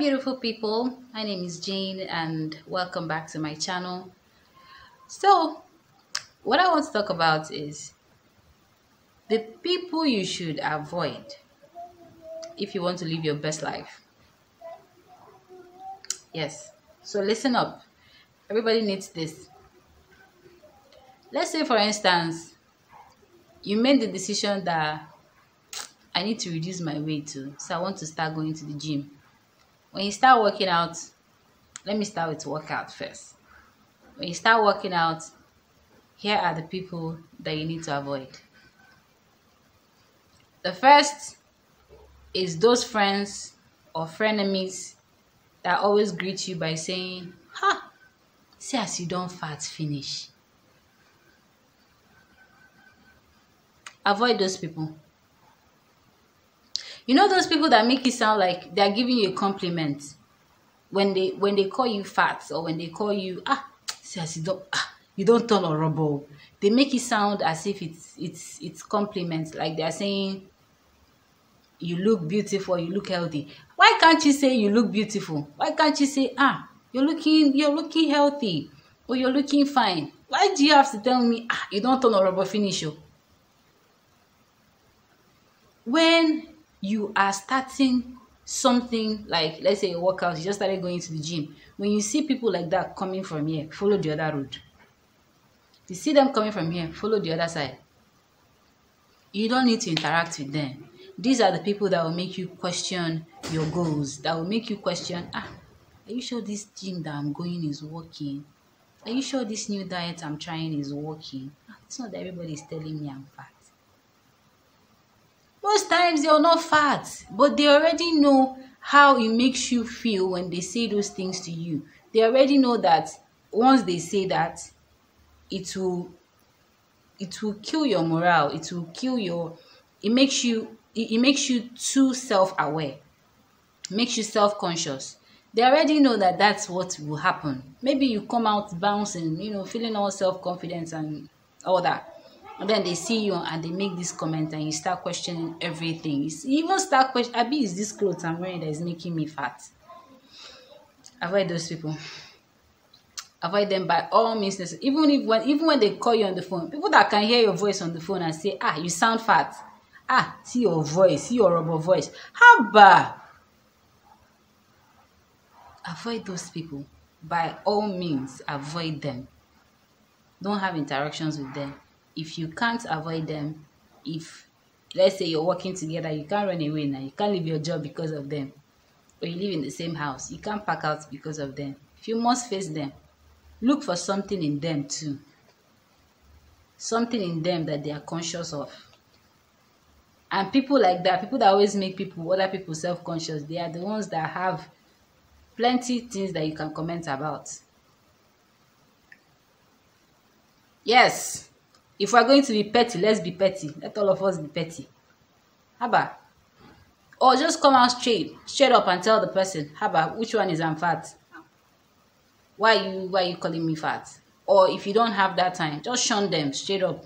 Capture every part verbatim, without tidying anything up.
Hello beautiful people, my name is Jane and welcome back to my channel. So what I want to talk about is the people you should avoid if you want to live your best life. Yes, so listen up, everybody needs this. Let's say for instance you made the decision that I need to reduce my weight too, so I want to start going to the gym. When you start working out, let me start with workout first. When you start working out, here are the people that you need to avoid. The first is those friends or frenemies that always greet you by saying, "Ha, see as you don fat finish." Avoid those people. You know those people that make it sound like they are giving you a compliment when they when they call you fat, or when they call you ah, you don't ah, you don't turn horrible. They make it sound as if it's it's it's compliment, like they are saying you look beautiful, you look healthy. Why can't you say you look beautiful? Why can't you say ah, you're looking you're looking healthy, or you're looking fine? Why do you have to tell me ah, you don't turn horrible finish? Oh? When you are starting something, like let's say a workout, you just started going to the gym. When you see people like that coming from here, follow the other road. You see them coming from here, follow the other side. You don't need to interact with them. These are the people that will make you question your goals, that will make you question, ah, are you sure this gym that I'm going is working? Are you sure this new diet I'm trying is working? It's not that everybody is telling me I'm fat. Most times they are not fat, but they already know how it makes you feel when they say those things to you. They already know that once they say that, it will it will kill your morale, it will kill your it makes you it, it makes you too self-aware, makes you self-conscious. They already know that that's what will happen. Maybe you come out bouncing, you know, feeling all self-confidence and all that. And then they see you and they make this comment and you start questioning everything. You even start questioning, Abi, is this clothes I'm wearing that is making me fat? Avoid those people. Avoid them by all means. Even if when even when they call you on the phone, people that can hear your voice on the phone and say, ah, you sound fat. Ah, see your voice, see your rubber voice. Haba. Avoid those people. By all means, avoid them. Don't have interactions with them. If you can't avoid them, if let's say you're working together, you can't run away now, you can't leave your job because of them, or you live in the same house, you can't pack out because of them. If you must face them, look for something in them too. Something in them that they are conscious of. And people like that, people that always make people, other people self-conscious, they are the ones that have plenty things that you can comment about. Yes. If we are going to be petty, let's be petty. Let all of us be petty. Haba. Or just come out straight, straight up and tell the person, Haba, which one is I'm fat? Why are you, why are you calling me fat? Or if you don't have that time, just shun them straight up.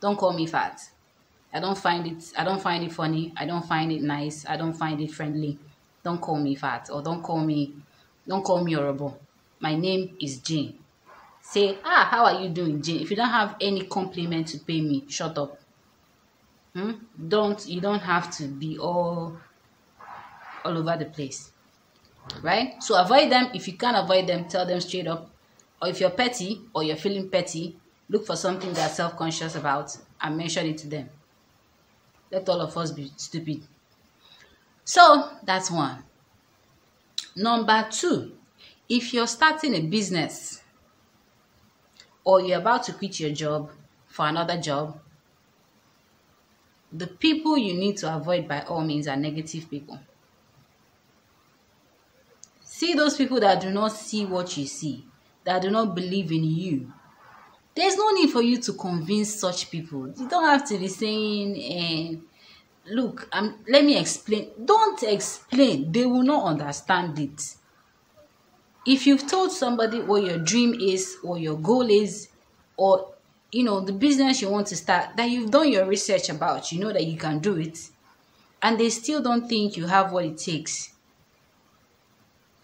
Don't call me fat. I don't find it, I don't find it funny. I don't find it nice. I don't find it friendly. Don't call me fat. Or don't call me, don't call me horrible. My name is Jane. Say, ah, how are you doing, Jane? If you don't have any compliment to pay me, shut up. Hmm? Don't, you don't have to be all, all over the place, right? So avoid them. If you can't avoid them, tell them straight up. Or if you're petty or you're feeling petty, look for something they're self-conscious about and mention it to them. Let all of us be stupid. So that's one. Number two, if you're starting a business, or you're about to quit your job for another job, the people you need to avoid by all means are negative people. See those people that do not see what you see, that do not believe in you. There's no need for you to convince such people. You don't have to be saying, eh, look, I'm, let me explain. Don't explain. They will not understand it. If you've told somebody what your dream is, or your goal is, or, you know, the business you want to start, that you've done your research about, you know that you can do it, and they still don't think you have what it takes,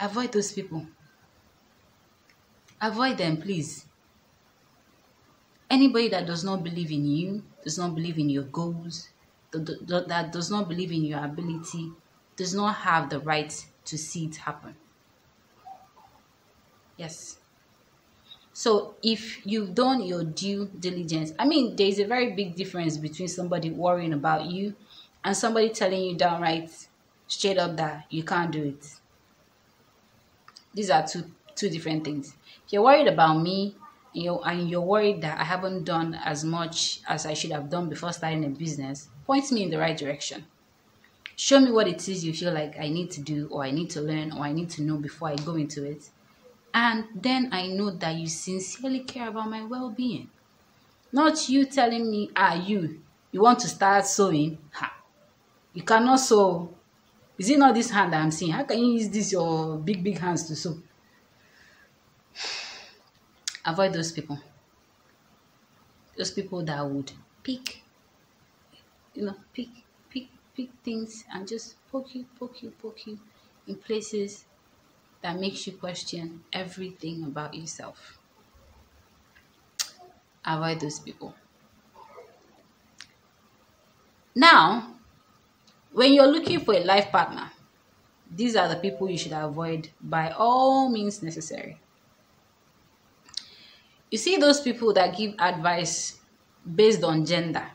Avoid those people. Avoid them, please. Anybody that does not believe in you, does not believe in your goals, that does not believe in your ability, does not have the right to see it happen. Yes. So if you've done your due diligence, I mean, there's a very big difference between somebody worrying about you and somebody telling you downright, straight up, that you can't do it. These are two two different things. If you're worried about me, and you're, and you're worried that I haven't done as much as I should have done before starting a business, point me in the right direction. Show me what it is you feel like I need to do, or I need to learn, or I need to know before I go into it. And then I know that you sincerely care about my well-being. Not you telling me, ah, you, you want to start sewing? Ha. You cannot sew. Is it not this hand that I'm seeing? How can you use this, your big, big hands to sew? Avoid those people. Those people that would pick, you know, pick, pick, pick things and just poke you, poke you, poke you in places that makes you question everything about yourself. Avoid those people. Now, when you're looking for a life partner, these are the people you should avoid by all means necessary. You see those people that give advice based on gender,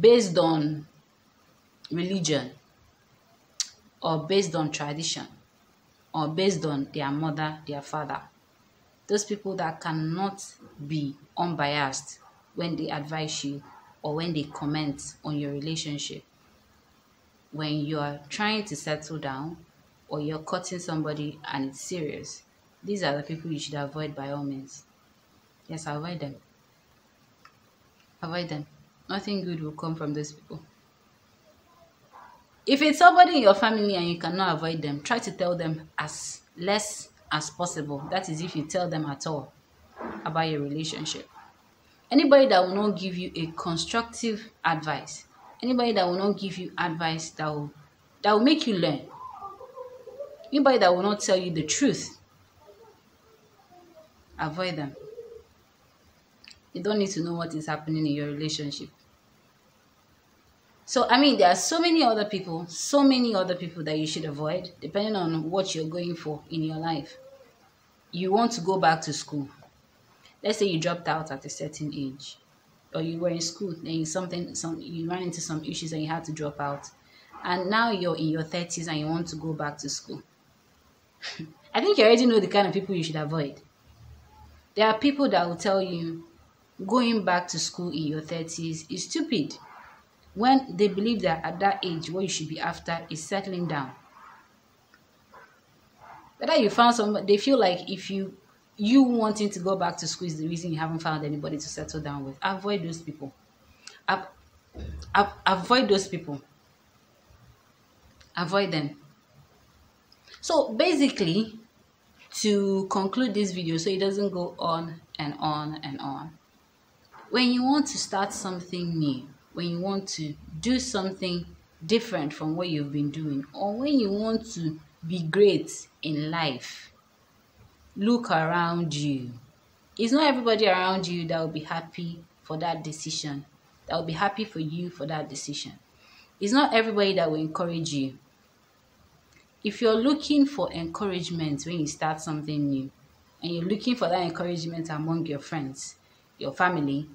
based on religion, or based on tradition, or based on their mother, their father. Those people that cannot be unbiased when they advise you or when they comment on your relationship. When you are trying to settle down or you're courting somebody and it's serious, these are the people you should avoid by all means. Yes, avoid them. Avoid them. Nothing good will come from those people. If it's somebody in your family and you cannot avoid them, try to tell them as less as possible. That is, if you tell them at all about your relationship. Anybody that will not give you a constructive advice, anybody that will not give you advice that will, that will make you learn, anybody that will not tell you the truth, avoid them. You don't need to know what is happening in your relationship. So, I mean, there are so many other people, so many other people that you should avoid, depending on what you're going for in your life. You want to go back to school. Let's say you dropped out at a certain age, or you were in school, then you, something, some, you ran into some issues and you had to drop out. And now you're in your thirties and you want to go back to school. I think you already know the kind of people you should avoid. There are people that will tell you going back to school in your thirties is stupid, when they believe that at that age, what you should be after is settling down. Whether you found somebody, they feel like if you, you wanting to go back to school is the reason you haven't found anybody to settle down with. Avoid those people. Ab- ab- avoid those people. Avoid them. So basically, to conclude this video so it doesn't go on and on and on, when you want to start something new, when you want to do something different from what you've been doing, or when you want to be great in life, look around you. It's not everybody around you that will be happy for that decision, that will be happy for you for that decision. It's not everybody that will encourage you. If you're looking for encouragement when you start something new, and you're looking for that encouragement among your friends, your family,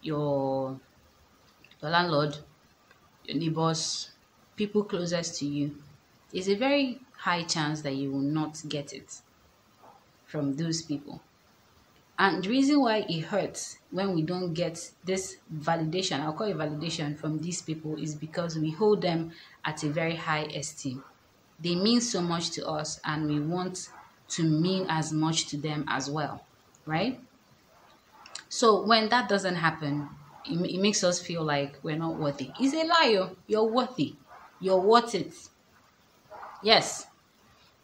your your landlord, your neighbors, people closest to you, there's a very high chance that you will not get it from those people. And the reason why it hurts when we don't get this validation, I'll call it validation, from these people is because we hold them at a very high esteem. They mean so much to us and we want to mean as much to them as well, right? So when that doesn't happen, it makes us feel like we're not worthy. It's a lie. You're worthy. You're worth it. Yes.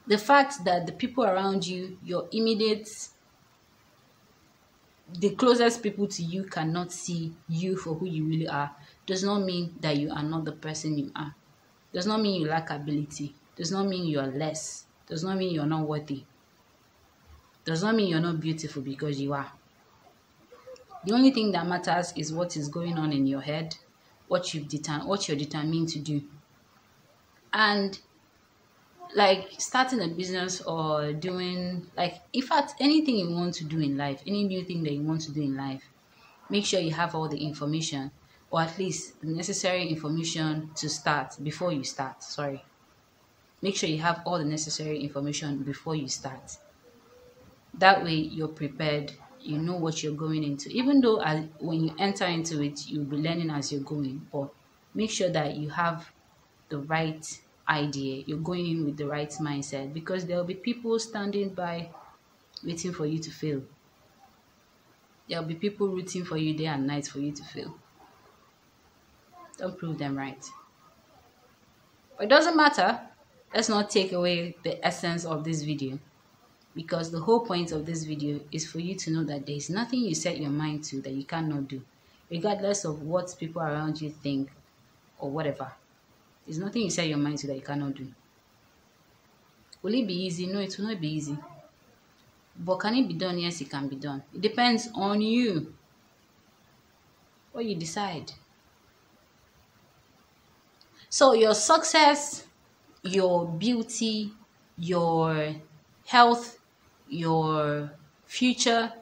The fact that the people around you, your immediate, the closest people to you cannot see you for who you really are, does not mean that you are not the person you are. Does not mean you lack ability. does not mean you are less, does not mean you are not worthy, does not mean you are not beautiful, because you are. The only thing that matters is what is going on in your head, what you've determined, what you're determined to do. And like starting a business or doing, like, in fact, anything you want to do in life, any new thing that you want to do in life, make sure you have all the information, or at least the necessary information to start before you start. Sorry. Make sure you have all the necessary information before you start. That way you're prepared. You know what you're going into. Even though as, when you enter into it, you'll be learning as you're going, but make sure that you have the right idea. You're going in with the right mindset, because there will be people standing by waiting for you to fail. There will be people rooting for you day and night for you to fail. Don't prove them right. But it doesn't matter. Let's not take away the essence of this video, because the whole point of this video is for you to know that there is nothing you set your mind to that you cannot do, regardless of what people around you think or whatever. There's nothing you set your mind to that you cannot do. Will it be easy? No, it will not be easy. But can it be done? Yes, it can be done. It depends on you, what you decide. So your success, your beauty, your health, your future,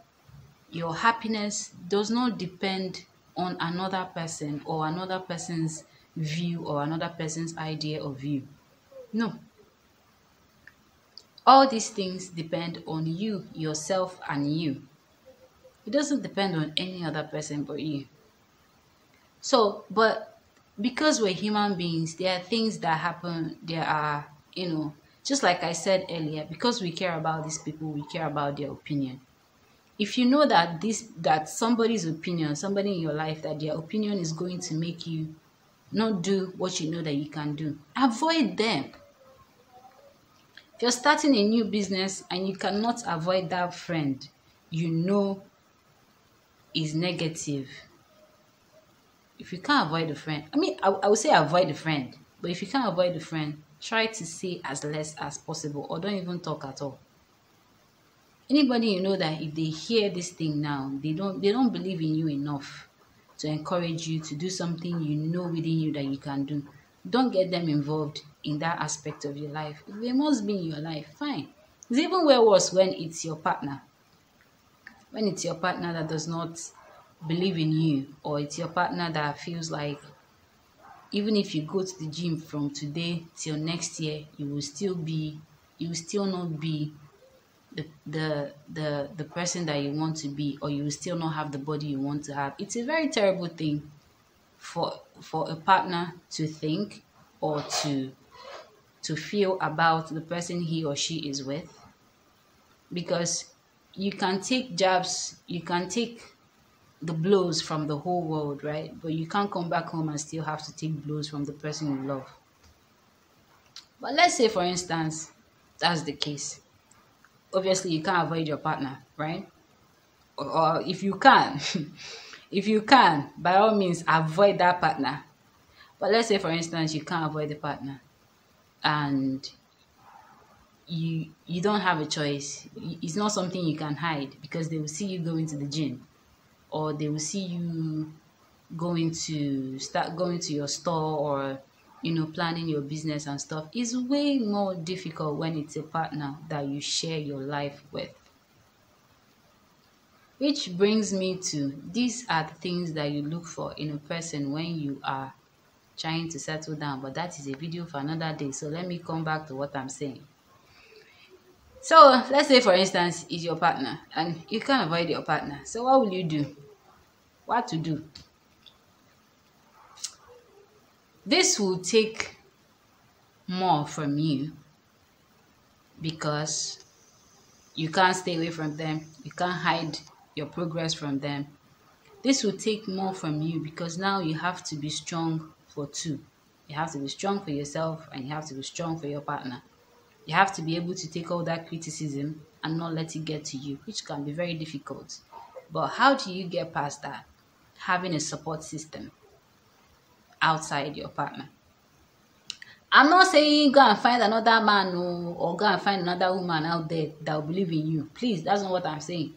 your happiness does not depend on another person or another person's view or another person's idea of you. No. All these things depend on you, yourself, and you. It doesn't depend on any other person but you. So, but because we're human beings, there are things that happen, there are, you know, just like I said earlier, because we care about these people, we care about their opinion. If you know that this that somebody's opinion, somebody in your life, that their opinion is going to make you not do what you know that you can do, avoid them. If you're starting a new business and you cannot avoid that friend you know is negative, if you can't avoid the friend, I mean, I, I would say avoid the friend, but if you can't avoid the friend, try to say as less as possible, or don't even talk at all. Anybody you know that if they hear this thing now, they don't they don't believe in you enough to encourage you to do something you know within you that you can do, don't get them involved in that aspect of your life. If they must be in your life, fine. It's even worse when it's your partner. When it's your partner that does not believe in you, or it's your partner that feels like, even if you go to the gym from today till next year, you will still be, you will still not be the, the, the, the person that you want to be, or you will still not have the body you want to have. It's a very terrible thing for, for a partner to think or to, to feel about the person he or she is with, because you can take jabs, you can take the blows from the whole world, right? But you can't come back home and still have to take blows from the person you love. But let's say, for instance, that's the case. Obviously, you can't avoid your partner, right? Or, or if you can, if you can, by all means, avoid that partner. But let's say, for instance, you can't avoid the partner, and you you don't have a choice. It's not something you can hide, because they will see you going to the gym, or they will see you going to start going to your store, or, you know, planning your business and stuff. It's way more difficult when it's a partner that you share your life with. Which brings me to, these are the things that you look for in a person when you are trying to settle down. But that is a video for another day, so let me come back to what I'm saying. So let's say, for instance, is your partner, and you can't avoid your partner. So what will you do? What to do? This will take more from you, because you can't stay away from them. You can't hide your progress from them. This will take more from you, because now you have to be strong for two. You have to be strong for yourself, and you have to be strong for your partner. You have to be able to take all that criticism and not let it get to you, which can be very difficult. But how do you get past that? Having a support system outside your partner. I'm not saying go and find another man or go and find another woman out there that will believe in you. Please, that's not what I'm saying.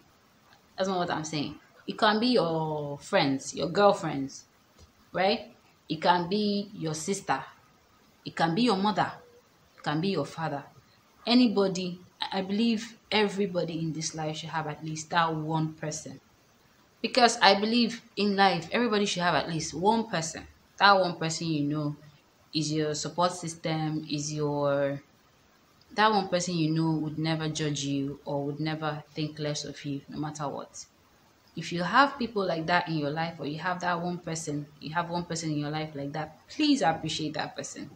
That's not what I'm saying. It can be your friends, your girlfriends, right? It can be your sister. It can be your mother. It can be your father. Anybody, I believe everybody in this life should have at least that one person. Because I believe in life, everybody should have at least one person. That one person you know is your support system, is your... That one person you know would never judge you or would never think less of you, no matter what. If you have people like that in your life, or you have that one person, you have one person in your life like that, please appreciate that person.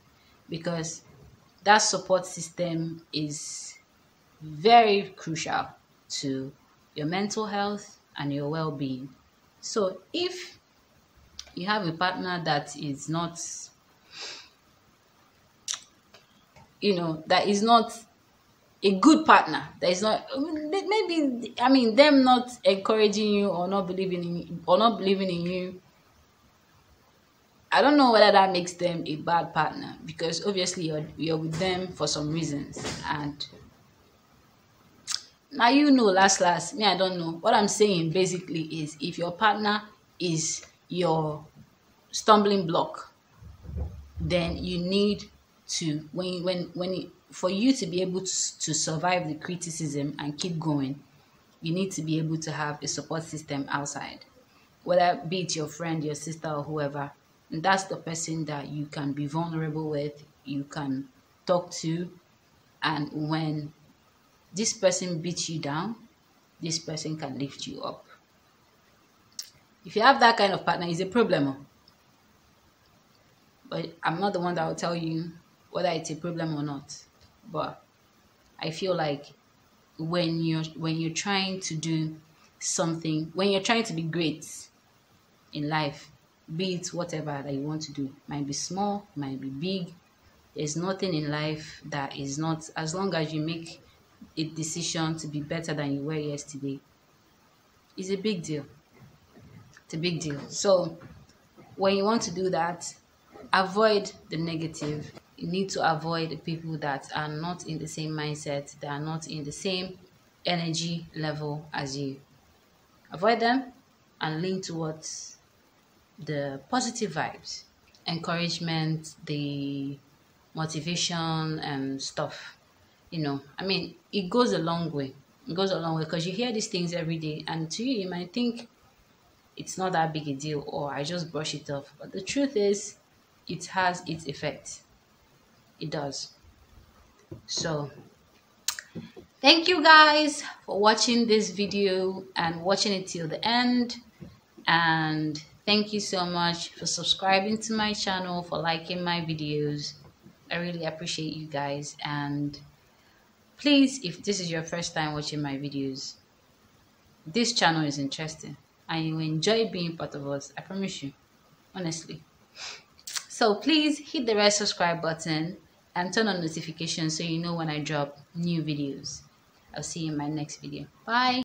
Because that support system is very crucial to your mental health and your well-being. So if you have a partner that is not, you know, that is not a good partner, that is not, maybe, I mean, them not encouraging you or not believing in or not believing in you, I don't know whether that makes them a bad partner, because obviously you're, you're with them for some reasons. And now, you know, last last, me, I don't know. What I'm saying basically is, if your partner is your stumbling block, then you need to, when when when it, for you to be able to, to survive the criticism and keep going, you need to be able to have a support system outside, whether be it your friend, your sister, or whoever. And that's the person that you can be vulnerable with, you can talk to, and when this person beats you down, this person can lift you up. If you have that kind of partner, it's a problem. But I'm not the one that will tell you whether it's a problem or not. But I feel like when you're, when you're trying to do something, when you're trying to be great in life, be it whatever that you want to do, might be small, might be big, there's nothing in life that is not, as long as you make a decision to be better than you were yesterday, is a big deal. It's a big deal. So when you want to do that, avoid the negative. You need to avoid the people that are not in the same mindset, that are not in the same energy level as you. Avoid them and lean towards the positive vibes, encouragement, the motivation and stuff. You know, I mean, it goes a long way. It goes a long way, because you hear these things every day, and to you, you might think it's not that big a deal, or I just brush it off. But the truth is, it has its effect. It does. So, thank you guys for watching this video and watching it till the end. And thank you so much for subscribing to my channel, for liking my videos. I really appreciate you guys. And please, if this is your first time watching my videos, this channel is interesting and you enjoy being part of us. I promise you, honestly. So please hit the red subscribe button and turn on notifications so you know when I drop new videos. I'll see you in my next video. Bye.